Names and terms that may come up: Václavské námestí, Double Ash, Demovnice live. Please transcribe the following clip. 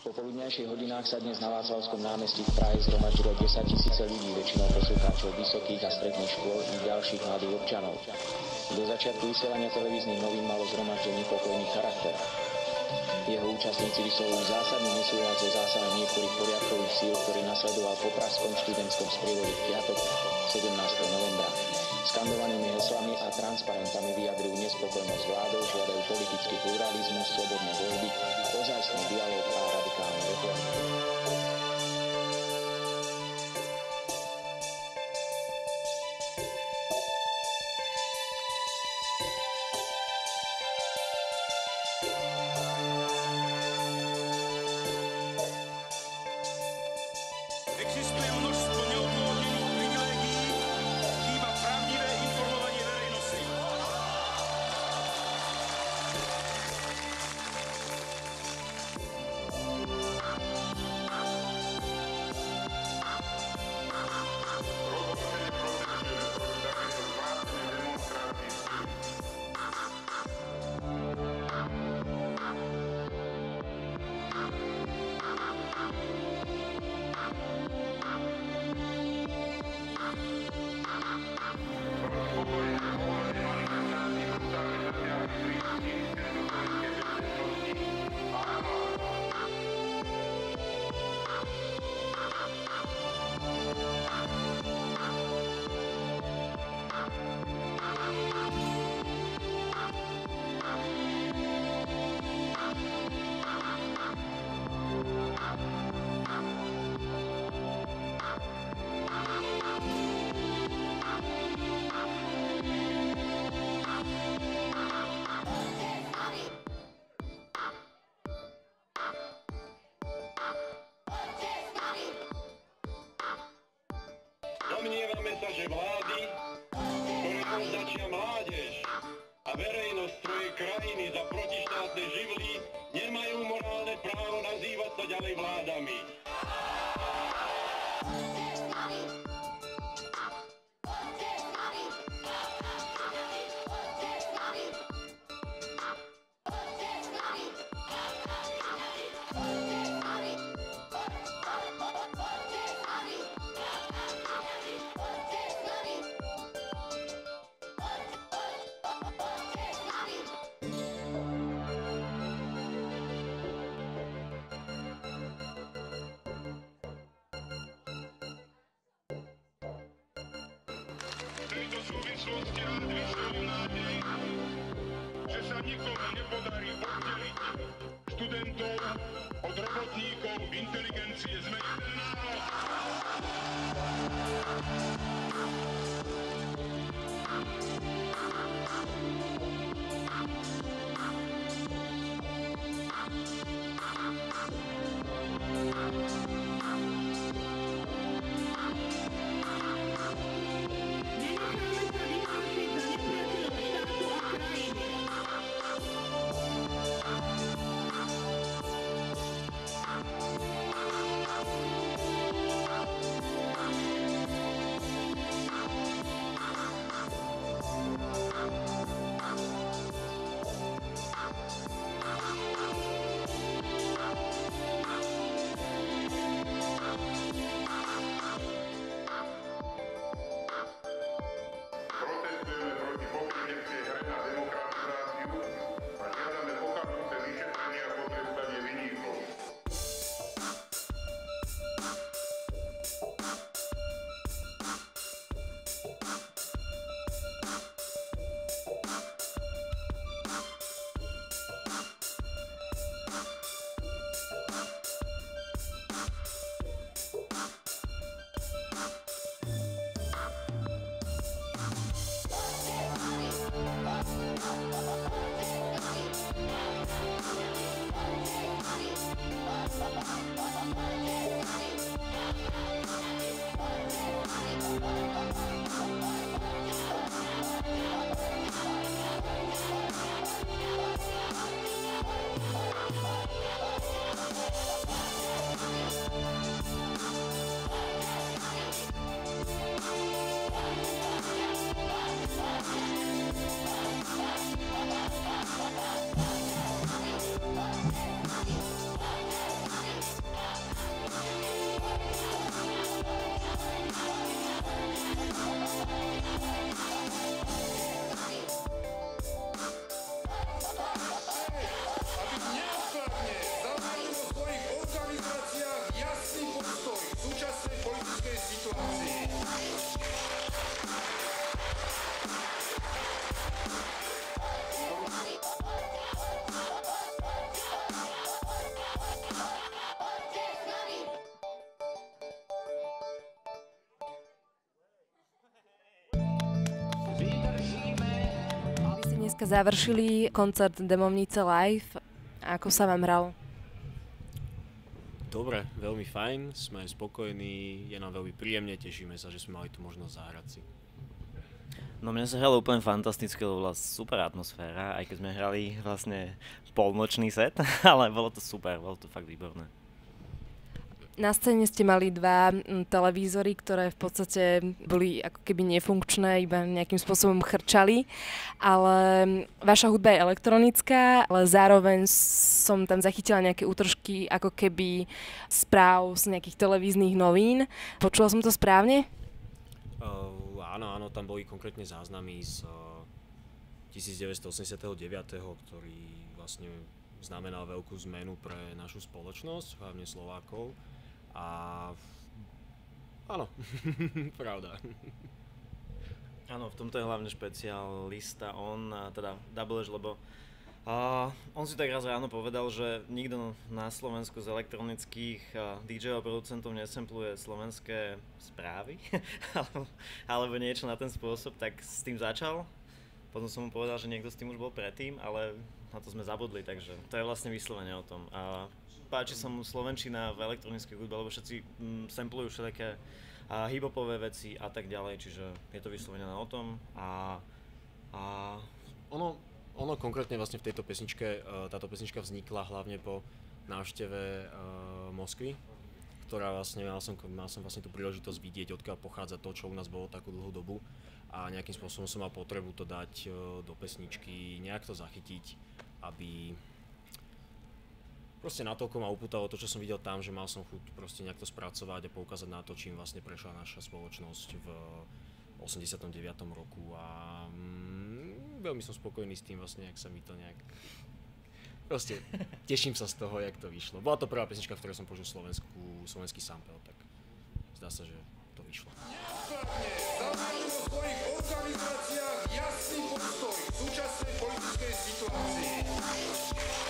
Po poludňajších hodinách sa dnes na Václavskom námestí v Prahe zhromaždilo 10 000 ľudí, väčšinou poslucháčov vysokých a stredných škôl i ďalších mladých občanov. Do začiatku vysielania televíznych novín malo zhromaždenie pokojný charakter. Jeho účastníci vyslovujú zásadný nesúhlas so zásahom niektorých poriadkových síl, ktorý nasledoval po pražskom študentskom sprievode v piatok 17. novembra. Skandovanými heslami a transparentami vyjadrujú nespokojnosť vládou, žiadajú politický pluralizmus, slobodné voľby, ozajstný dialog a radikálne reformy. Domnievame sa, že vlády, ktoré označia mládež a verejnosť svojej krajiny za protištátne živly, nemajú morálne právo nazývať sa ďalej vládami. Nikomu nepodarí oddeliť študentov od robotníkov inteligencie. Sme jeden národ. Završili koncert Demovnice live. Ako sa vám hralo? Dobre, veľmi fajn, sme spokojní, je nám veľmi príjemne, tešíme sa, že sme mali tu možnosť zahrať si. No mne sa hralo úplne fantastické, lebo bola super atmosféra, aj keď sme hrali vlastne polnočný set, ale bolo to super, bolo to fakt výborné. Na scéne ste mali dva televízory, ktoré v podstate boli ako keby nefunkčné, iba nejakým spôsobom chrčali, ale vaša hudba je elektronická, ale zároveň som tam zachytila nejaké útržky ako keby správ z nejakých televíznych novín. Počula som to správne? Áno, tam boli konkrétne záznamy z 1989, ktorý vlastne znamenal veľkú zmenu pre našu spoločnosť, hlavne Slovákov. A áno, pravda. Áno, v tomto je hlavne špecialista on, teda Double Ash, lebo on si tak raz ráno povedal, že nikto na Slovensku z elektronických DJ-ov producentov nesempluje slovenské správy, alebo niečo na ten spôsob, tak s tým začal. Potom som mu povedal, že niekto s tým už bol predtým, ale na to sme zabudli, takže to je vlastne vyslovene o tom. A páči sa mu slovenčina v elektronickej hudbe, lebo všetci samplujú všelijaké hip-hopové veci a tak ďalej, čiže je to vyslovene o tom. Ono konkrétne vlastne v tejto pesničke, táto pesnička vznikla hlavne po návšteve Moskvy, ktorá vlastne, mal som vlastne tú príležitosť vidieť, odkiaľ pochádza to, čo u nás bolo takú dlhú dobu, a nejakým spôsobom som mal potrebu to dať do pesničky, nejak to zachytiť, aby proste natoľko ma upútalo to, čo som videl tam, že mal som chuť proste nejak to spracovať a poukázať na to, čím vlastne prešla naša spoločnosť v 89. roku, a veľmi som spokojný s tým vlastne, jak sa mi to nejak... Proste teším sa z toho, jak to vyšlo. Bola to prvá pesnička, v ktorej som použil slovenský sample, tak zdá sa, že to vyšlo. Dávajú vo svojich organizáciách jasný postoj v súčasnej politickej situácii.